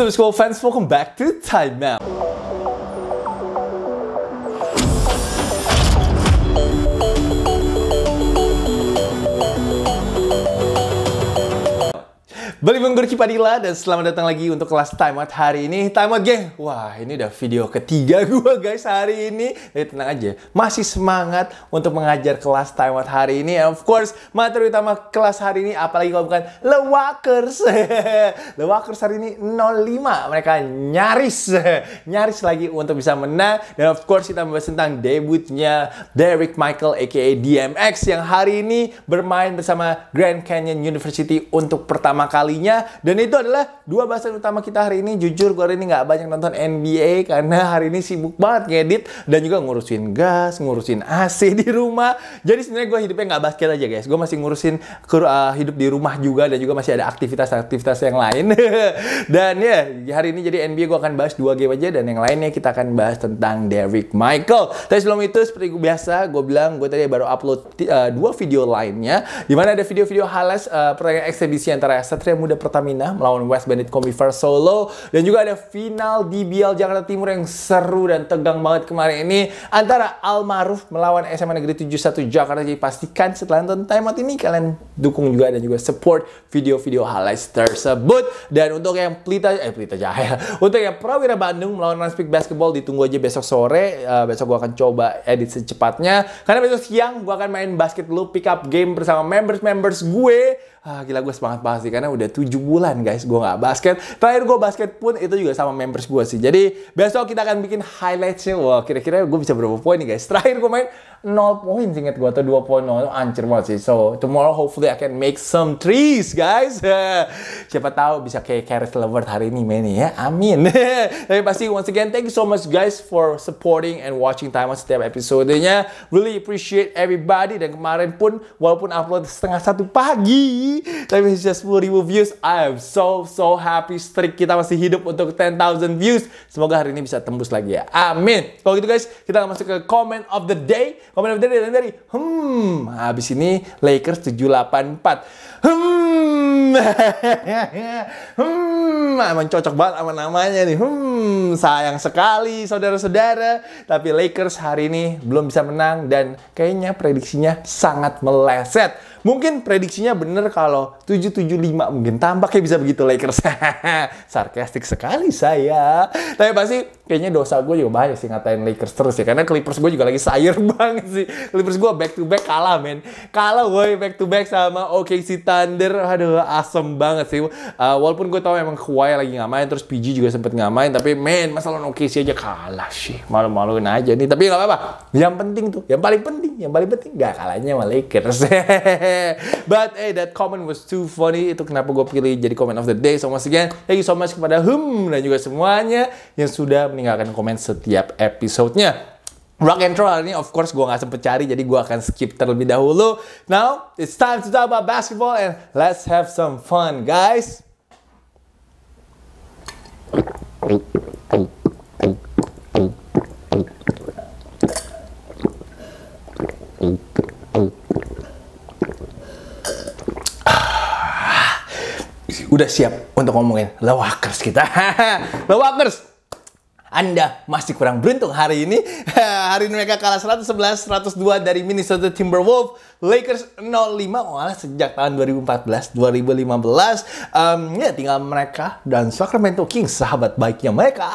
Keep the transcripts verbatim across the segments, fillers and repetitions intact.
So what's up, fans? Welcome back to Time Out. Balik bareng Gurki Padilla dan selamat datang lagi untuk kelas Time Out hari ini. Time Out, geng. Wah, ini udah video ketiga gue, guys, hari ini. Jadi tenang aja, masih semangat untuk mengajar kelas Time Out hari ini. And of course, materi utama kelas hari ini, apalagi kalau bukan Lakers. Lakers hari ini nol lima. Mereka nyaris, nyaris lagi untuk bisa menang. Dan of course, kita membahas tentang debutnya Derrick Michael aka D M X yang hari ini bermain bersama Grand Canyon University untuk pertama kali. Dan itu adalah dua bahasan utama kita hari ini. Jujur, gue hari ini nggak banyak nonton N B A karena hari ini sibuk banget ngedit dan juga ngurusin gas, ngurusin A C di rumah. Jadi sebenarnya gue hidupnya nggak basket aja, guys. Gue masih ngurusin uh, hidup di rumah juga dan juga masih ada aktivitas-aktivitas yang lain. Dan ya, yeah, hari ini jadi N B A gue akan bahas dua game aja dan yang lainnya kita akan bahas tentang Derrick Michael. Tapi sebelum itu, seperti gue biasa, gue bilang gue tadi baru upload uh, dua video lainnya, dimana ada video-video highlights uh, pertandingan eksebisi antara Satria Muda Pertamina melawan West Bandit Combiver Solo dan juga ada final D B L Jakarta Timur yang seru dan tegang banget kemarin ini antara Almaruf melawan S M A Negeri tujuh puluh satu Jakarta. Jadi pastikan setelah nonton Time Out ini kalian dukung juga dan juga support video-video highlights tersebut. Dan untuk yang pelita eh pelita jahil untuk yang Prawira Bandung melawan Ranspik Basketball, ditunggu aja besok sore. Uh, besok gua akan coba edit secepatnya karena besok siang gua akan main basket dulu pick up game bersama members-members gue. Ah, gila, gue semangat banget sih karena udah tujuh bulan, guys, gue gak basket. Terakhir gue basket pun itu juga sama members gue sih. Jadi besok kita akan bikin highlightsnya. Wah, kira-kira gue bisa berapa poin nih, guys? Terakhir gue main nol poin inget gue, atau dua poin, ancur banget sih. So tomorrow hopefully I can make some threes, guys. Siapa tahu bisa kayak Caris LeVert hari ini main ya, amin. Tapi pasti once again thank you so much, guys, for supporting and watching Time Out setiap episodenya. Really appreciate everybody. Dan kemarin pun walaupun upload setengah satu pagi tapi hanya sepuluh ribu views. I am so so happy. Streak kita masih hidup untuk ten thousand views. Semoga hari ini bisa tembus lagi ya, amin. Kalau gitu, guys, kita masuk ke comment of the day. Comment of the day dari, dari Hmm habis ini Lakers tujuh delapan empat. Hmm Hmm emang cocok banget sama namanya nih. Hmm sayang sekali saudara-saudara, tapi Lakers hari ini belum bisa menang dan kayaknya prediksinya sangat meleset. Mungkin prediksinya bener kalau tujuh tujuh lima, mungkin tampaknya bisa begitu Lakers. Sarkastik sekali saya. Tapi pasti kayaknya dosa gue juga banyak sih ngatain Lakers terus ya, karena Clippers gue juga lagi sayur banget sih. Clippers gue back to back kalah, men. Kalah gue back to back sama O K C Thunder. Aduh, asem banget sih. Uh, walaupun gue tahu emang Kawhi lagi nggak main, terus P G juga sempet nggak main, tapi men masalah O K C aja kalah sih. Malu-maluin aja nih. Tapi nggak apa-apa. Yang penting tuh, yang paling penting, yang paling penting nggak kalahnya sama Lakers. But hey, that comment was too funny. Itu kenapa gue pilih jadi comment of the day. So once again, thank you so much kepada Hum dan juga semuanya yang sudah meninggalkan komen setiap episodenya. Rock and roll hari ini of course gue gak sempet cari, jadi gue akan skip terlebih dahulu. Now, it's time to talk about basketball and let's have some fun, guys. Udah siap untuk ngomongin Lakers kita. Lakers, Anda masih kurang beruntung hari ini. Hari ini mereka kalah seratus sebelas seratus dua dari Minnesota Timberwolves. Lakers nol lima, malah sejak tahun dua ribu empat belas dua ribu lima belas. Um, ya tinggal mereka dan Sacramento Kings, sahabat baiknya mereka.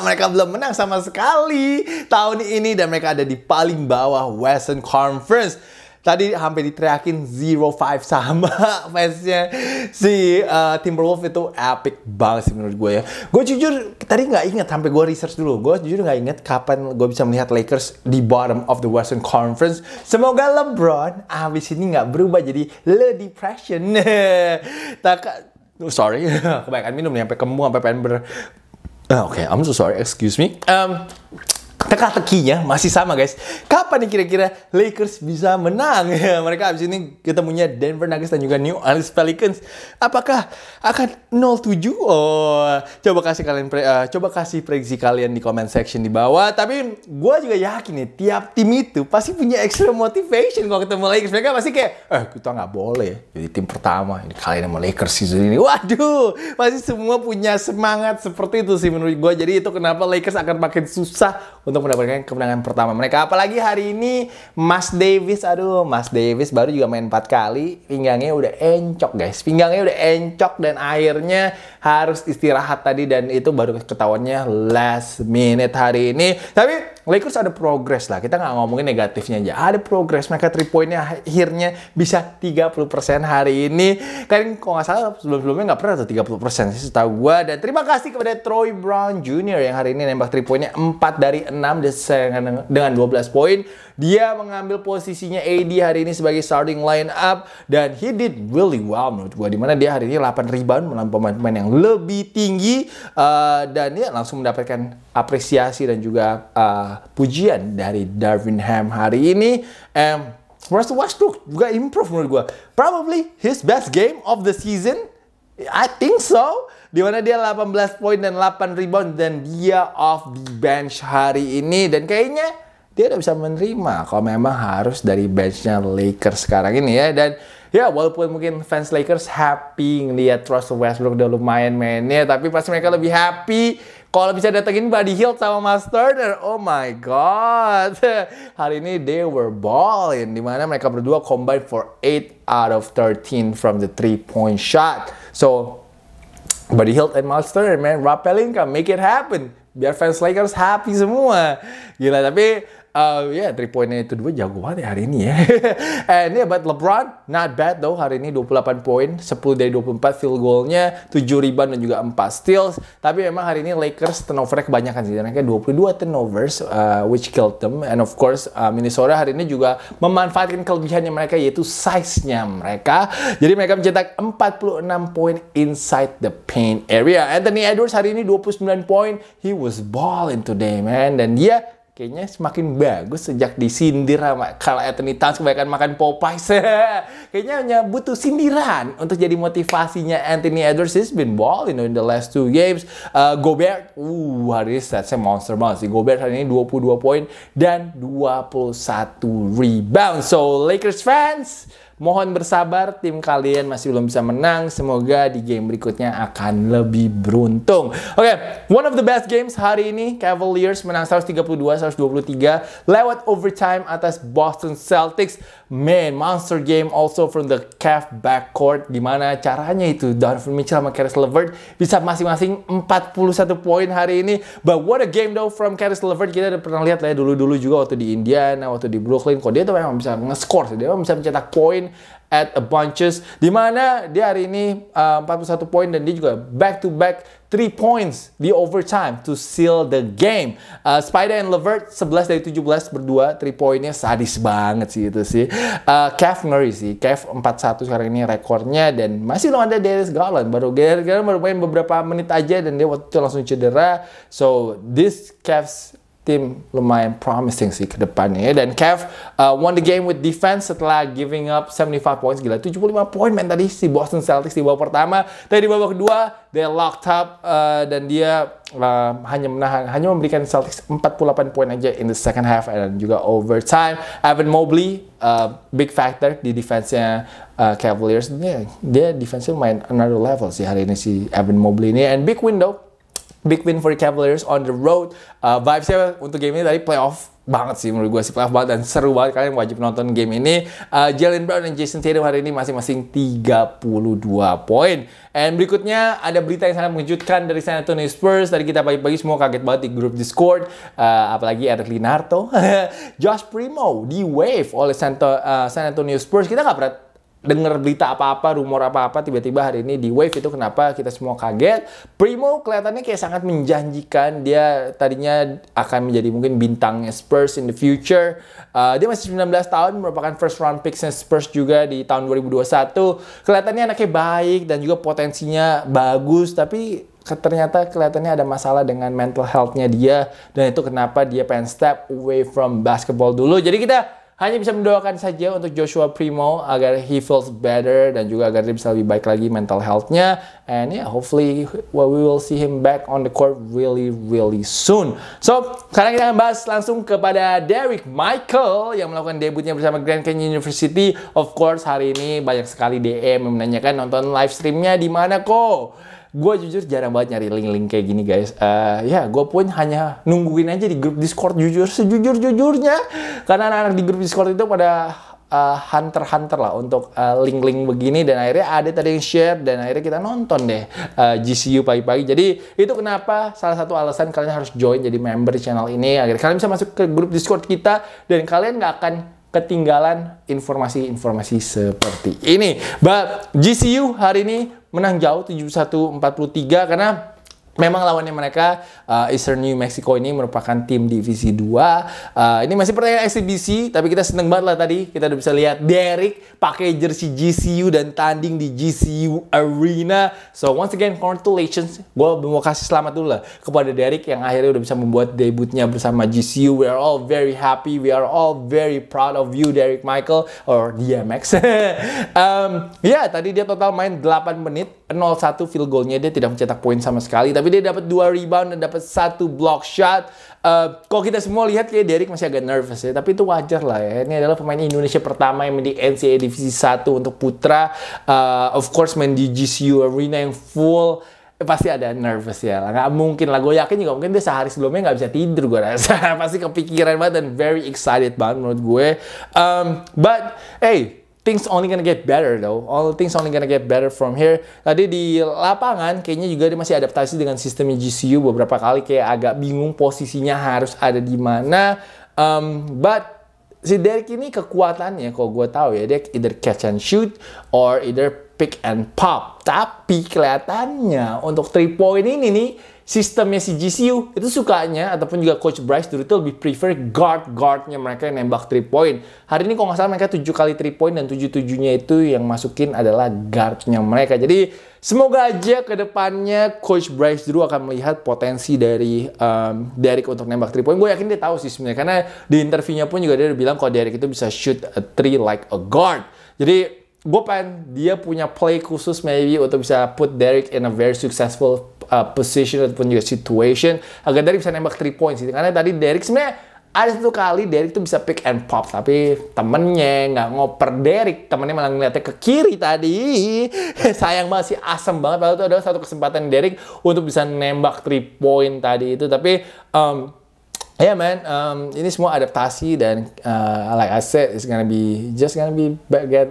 Mereka belum menang sama sekali tahun ini dan mereka ada di paling bawah Western Conference. Tadi hampir diteriakin nol lima sama fansnya si uh, Timberwolves. Itu epic banget sih menurut gue ya. Gue jujur tadi nggak inget, sampai gue research dulu. Gue jujur nggak inget kapan gue bisa melihat Lakers di bottom of the Western Conference. Semoga LeBron abis ini nggak berubah jadi Le Depression. Tak, sorry, kebanyakan minum nih sampai kembung sampai pengen ber. Oke, okay, I'm so sorry, excuse me. Um, teka-tekinya masih sama, guys. Kapan nih kira-kira Lakers bisa menang? Ya, mereka abis ini ketemunya Denver Nuggets dan juga New Orleans Pelicans. Apakah akan nol tujuh? Oh, coba kasih kalian pre, uh, coba kasih prediksi kalian di comment section di bawah. Tapi gue juga yakin nih tiap tim itu pasti punya extra motivation kalau ketemu Lakers. Mereka pasti kayak, eh kita nggak boleh jadi tim pertama ini kalian sama Lakers season ini. Waduh, pasti semua punya semangat seperti itu sih menurut gue. Jadi itu kenapa Lakers akan makin susah untuk mendapatkan kemenangan pertama mereka. Apalagi hari ini Mas Davis, aduh Mas Davis baru juga main empat kali, pinggangnya udah encok, guys. Pinggangnya udah encok dan akhirnya harus istirahat tadi, dan itu baru ketahuannya last minute hari ini. Tapi Lakers ada progress lah, kita nggak ngomongin negatifnya aja, ada progress. Mereka three pointnya akhirnya bisa tiga puluh persen hari ini. Kalian kalau nggak salah sebelum-sebelumnya nggak pernah tuh tiga puluh persen sih setahu gue. Dan terima kasih kepada Troy Brown Junior yang hari ini nembak three pointnya empat dari enam dengan dua belas poin. Dia mengambil posisinya A D hari ini sebagai starting line up, dan he did really well menurut gue, dimana dia hari ini delapan rebound melawan pemain-pemain yang lebih tinggi, uh, dan dia langsung mendapatkan apresiasi dan juga uh, pujian dari Darvin Ham hari ini. um, Russell Westbrook juga improve menurut gue, probably his best game of the season, I think so. Dimana dia delapan belas poin dan delapan rebound, dan dia off the bench hari ini. Dan kayaknya dia udah bisa menerima kalau memang harus dari benchnya Lakers sekarang ini ya. Dan ya walaupun mungkin fans Lakers happy ngeliat Russell Westbrook udah lumayan mainnya, tapi pasti mereka lebih happy kalau bisa datengin Buddy Hield sama Miles Turner. Oh my god, hari ini they were balling, dimana mereka berdua combine for eight out of thirteen from the three point shot. So Buddy Hield and Miles Turner, man, Rob Pelinka, make it happen, biar fans Lakers happy semua. Gila, tapi uh, ya yeah, three pointnya itu dua jago banget ya hari ini ya. And yeah, but LeBron not bad though. Hari ini dua puluh delapan poin, sepuluh dari dua puluh empat field goalnya, tujuh rebound dan juga empat steals. Tapi memang hari ini Lakers turnovernya kebanyakan sih, mereka dua puluh dua turnovers, uh, which killed them. And of course uh, Minnesota hari ini juga memanfaatkan kelebihannya mereka, yaitu size-nya mereka. Jadi mereka mencetak empat puluh enam poin inside the paint area. Anthony Edwards hari ini dua puluh sembilan poin, he was balling today, man. Dan dia kayaknya semakin bagus sejak disindir sama Karl-Anthony Towns kebanyakan makan Popeyes. Kayaknya hanya butuh sindiran untuk jadi motivasinya Anthony Edwards. He's been balling in the last two games. Uh, Gobert, uh, hari ini statsnya monster banget sih. Gobert hari ini dua puluh dua poin dan dua puluh satu rebound. So Lakers fans, mohon bersabar, tim kalian masih belum bisa menang. Semoga di game berikutnya akan lebih beruntung. Oke, okay, one of the best games hari ini. Cavaliers menang seratus tiga puluh dua seratus dua puluh tiga lewat overtime atas Boston Celtics. Man, monster game also from the Cavs backcourt. Gimana caranya itu Donovan Mitchell sama Caris LeVert bisa masing-masing empat puluh satu poin hari ini. But what a game though from Caris LeVert. Kita udah pernah lihat lah ya dulu-dulu juga waktu di Indiana, waktu di Brooklyn. Kok dia tuh memang bisa nge-score, dia memang bisa mencetak poin at a bunches, dimana dia hari ini uh, empat puluh satu poin dan dia juga back to back three points di overtime to seal the game. Uh, Spider and LeVert sebelas dari tujuh belas berdua three pointnya sadis banget sih itu sih. Uh, Cavs ngeri sih, Cavs empat satu sekarang ini rekornya, dan masih belum ada Darius Garland. Baru Darius Garland baru main beberapa menit aja dan dia waktu itu langsung cedera. So this Cavs tim lumayan promising sih ke depannya. Dan Cavs uh, won the game with defense setelah giving up seventy-five points. Gila, tujuh puluh lima poin men tadi si Boston Celtics di babak pertama. Tadi di babak kedua they locked up, uh, dan dia uh, hanya menahan, hanya memberikan Celtics empat puluh delapan poin aja in the second half dan juga overtime. Evan Mobley uh, big factor di defense-nya uh, Cavaliers. Dia, dia defense-nya lumayan another level sih hari ini si Evan Mobley ini. And big window, big win for the Cavaliers on the road. Uh, Vibesnya untuk game ini tadi playoff banget sih menurut gue sih, playoff banget dan seru banget. Kalian wajib nonton game ini. Uh, Jalen Brown dan Jason Tatum hari ini masing-masing tiga puluh dua poin. And berikutnya ada berita yang sangat mengejutkan dari San Antonio Spurs. Tadi kita pagi-pagi semua kaget banget di grup Discord. Uh, apalagi Eric Linarto. Josh Primo di waive oleh Santo, uh, San Antonio Spurs. Kita nggak pernah dengar berita apa-apa, rumor apa-apa, tiba-tiba hari ini di wave. Itu kenapa kita semua kaget. Primo kelihatannya kayak sangat menjanjikan. Dia tadinya akan menjadi mungkin bintangnya Spurs in the future. Uh, dia masih sembilan belas tahun, merupakan first round picks Spurs juga di tahun dua ribu dua puluh satu. Kelihatannya anaknya baik dan juga potensinya bagus, tapi ternyata kelihatannya ada masalah dengan mental health-nya dia, dan itu kenapa dia pengen step away from basketball dulu. Jadi kita hanya bisa mendoakan saja untuk Joshua Primo agar he feels better dan juga agar dia bisa lebih baik lagi mental health-nya, and yeah, hopefully well, we will see him back on the court really really soon. So, sekarang kita akan bahas langsung kepada Derrick Michael yang melakukan debutnya bersama Grand Canyon University. Of course, hari ini banyak sekali D M yang menanyakan nonton live stream-nya di mana kok. Gue jujur jarang banget nyari link-link kayak gini guys. Uh, ya, gue pun hanya nungguin aja di grup Discord jujur, sejujur-jujurnya. Karena anak-anak di grup Discord itu pada hunter-hunter uh, lah untuk uh, link-link begini. Dan akhirnya ada tadi yang share dan akhirnya kita nonton deh uh, G C U pagi-pagi. Jadi itu kenapa salah satu alasan kalian harus join jadi member di channel ini. Agar kalian bisa masuk ke grup Discord kita dan kalian gak akan ketinggalan informasi-informasi seperti ini. But G C U hari ini menang jauh tujuh puluh satu empat puluh tiga karena memang lawannya mereka uh, Eastern New Mexico ini merupakan tim divisi dua. Uh, ini masih pertandingan eksibisi, tapi kita seneng banget lah tadi kita udah bisa lihat Derrick pakai jersey G C U dan tanding di G C U Arena. So once again congratulations, gue mau kasih selamat dulu lah kepada Derrick yang akhirnya udah bisa membuat debutnya bersama G C U. We are all very happy, we are all very proud of you Derrick Michael or D M X. um, ya yeah, tadi dia total main delapan menit, nol satu field goalnya, dia tidak mencetak poin sama sekali. Tapi dia dapat dua rebound dan dapat satu block shot. Uh, kalau kita semua lihat kayak Derrick masih agak nervous ya, tapi itu wajar lah ya. Ini adalah pemain Indonesia pertama yang main di N C A A Divisi satu untuk putra. Uh, of course main di G C U Arena yang full. Eh, pasti ada nervous ya. Nggak mungkin lah. Gue yakin juga mungkin dia sehari sebelumnya nggak bisa tidur gue rasa. Pasti kepikiran banget dan very excited banget menurut gue. Um, but hey, things only gonna get better though. All things only gonna get better from here. Tadi di lapangan kayaknya juga dia masih adaptasi dengan sistem G C U, beberapa kali kayak agak bingung posisinya harus ada di mana. Um, but si Derrick ini kekuatannya kalau gue tahu ya, dia either catch and shoot or either pick and pop. Tapi kelihatannya untuk three point ini nih, sistemnya si G C U itu sukanya ataupun juga coach Bryce Drew itu lebih prefer guard-guardnya mereka yang nembak three point. Hari ini kalau nggak salah mereka tujuh kali three point dan tujuh-tujuhnya itu yang masukin adalah guardnya mereka. Jadi semoga aja ke depannya coach Bryce Drew akan melihat potensi dari um, Derrick untuk nembak three point. Gue yakin dia tahu sih sebenarnya karena di interviewnya pun juga dia bilang kalau Derrick itu bisa shoot a three like a guard. Jadi gue pengen dia punya play khusus maybe untuk bisa put Derrick in a very successful uh, position ataupun juga situation agar Derrick bisa nembak three points sih. Karena tadi Derrick sebenarnya ada satu kali Derrick tuh bisa pick and pop, tapi temennya nggak ngoper Derrick, temennya malah ngeliatnya ke kiri tadi. Sayang banget sih, asem banget. Padahal itu adalah satu kesempatan Derrick untuk bisa nembak three point tadi itu. Tapi um, ya yeah, man, um, ini semua adaptasi dan uh, like I said, it's gonna be just gonna be get,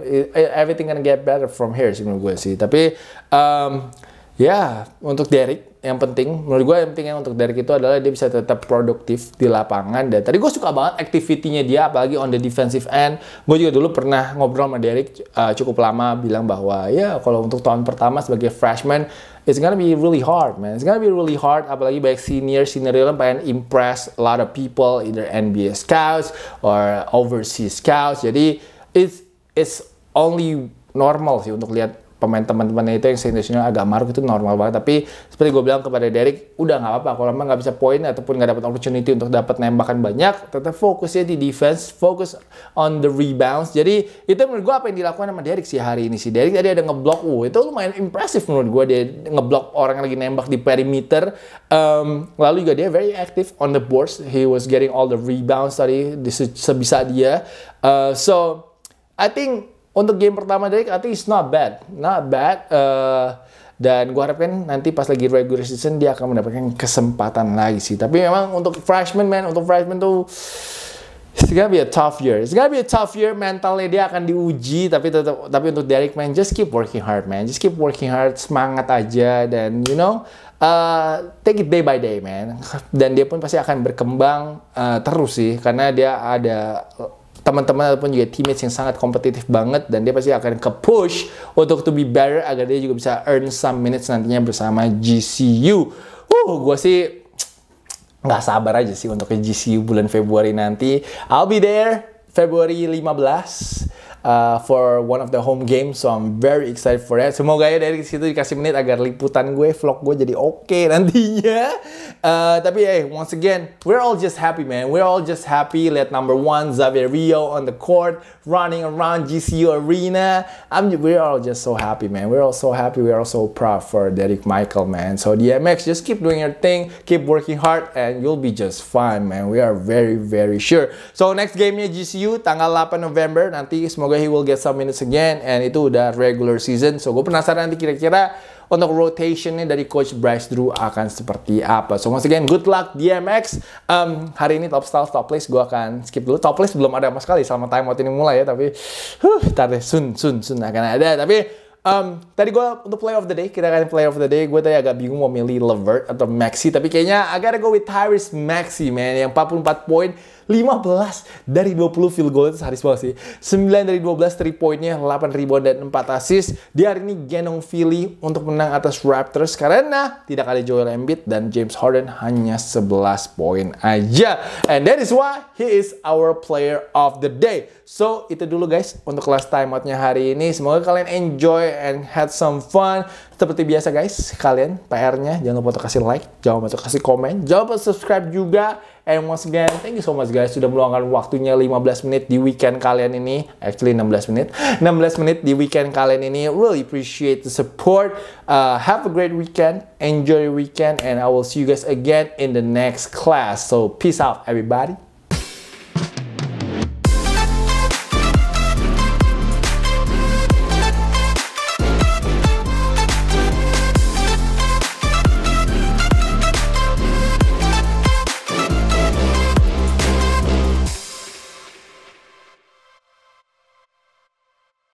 everything gonna get better from here sih menurut gue sih. Tapi um, ya yeah, untuk Derrick yang penting menurut gue yang pentingnya untuk Derrick itu adalah dia bisa tetap produktif di lapangan. Dan tadi gue suka banget activity-nya dia, apalagi on the defensive end. Gue juga dulu pernah ngobrol sama Derrick uh, cukup lama, bilang bahwa ya yeah, kalau untuk tahun pertama sebagai freshman, it's gonna be really hard, man. It's gonna be really hard. Apalagi banyak senior, senior yang pengen impress a lot of people, either N B A scouts or overseas scouts. Jadi it's it's only normal sih untuk lihat pemain teman-temannya itu yang senior agak maruk, itu normal banget. Tapi seperti gue bilang kepada Derrick, udah nggak apa-apa. Kalau emang nggak bisa poin ataupun nggak dapat opportunity untuk dapat nembakan banyak, tetap fokusnya di defense, fokus on the rebounds. Jadi itu menurut gue apa yang dilakukan sama Derrick sih hari ini sih. Derrick tadi ada ngeblok, uh, itu lumayan impresif menurut gue, dia ngeblok orang yang lagi nembak di perimeter. Um, lalu juga dia very active on the boards. He was getting all the rebounds tadi sebisa dia. Uh, so I think untuk game pertama Derrick, I think it's not bad, not bad. Uh, dan gue harapkan nanti pas lagi regular season dia akan mendapatkan kesempatan lagi sih. Tapi memang untuk freshman man, untuk freshman tuh it's gonna be a tough year. It's gonna be a tough year. Mentalnya dia akan diuji. Tapi tetap, tapi untuk Derrick man, just keep working hard man, just keep working hard, semangat aja dan you know. Uh, take it day by day man. Dan dia pun pasti akan berkembang uh, terus sih, karena dia ada teman-teman ataupun juga teammates yang sangat kompetitif banget, dan dia pasti akan ke push untuk to be better agar dia juga bisa earn some minutes nantinya bersama G C U. Uh, gue sih nggak sabar aja sih untuk ke G C U bulan Februari nanti. I'll be there Februari lima belas. uh, for one of the home games, so I'm very excited for that. Semoga ya dari situ dikasih menit agar liputan gue, vlog gue jadi oke okay nantinya. Uh, tapi hey, once again, we're all just happy, man. We're all just happy. Let number one Xavier Rio on the court, running around G C U Arena. I'm, we're all just so happy, man. We're all so happy. We're all so proud for Derrick Michael, man. So D M X, just keep doing your thing, keep working hard, and you'll be just fine, man. We are very, very sure. So next gamenya G C U tanggal delapan November nanti. Semoga he will get some minutes again, and itu udah regular season. So gue penasaran nanti kira-kira untuk rotationnya dari coach Bryce Drew akan seperti apa. So once again, good luck D M X. um, Hari ini top style, top place gue akan skip dulu. Top place belum ada sama sekali selama timeout ini mulai ya. Tapi huh, ntar deh, soon, soon, soon akan ada. Tapi Um, tadi gue untuk play of the day, kita akan play of the day. Gue tadi agak bingung mau milih LeVert atau Maxey, tapi kayaknya I gotta go with Tyrese Maxey, man. Yang empat puluh empat poin, lima belas dari dua puluh field goal, itu sehari banget sih. Sembilan dari dua belas three pointnya, delapan rebound dan empat assist. Dia hari ini genong Philly untuk menang atas Raptors karena tidak ada Joel Embiid dan James Harden, hanya sebelas poin aja. And that is why he is our player of the day. So itu dulu guys untuk kelas timeoutnya hari ini. Semoga kalian enjoy and had some fun. Seperti biasa guys, kalian P R-nya jangan lupa untuk kasih like, jangan lupa untuk kasih komen, jangan lupa subscribe juga. And once again, thank you so much guys sudah meluangkan waktunya lima belas menit di weekend kalian ini. Actually enam belas menit, enam belas menit di weekend kalian ini. Really appreciate the support. uh, Have a great weekend, enjoy your weekend, and I will see you guys again in the next class. So peace out everybody.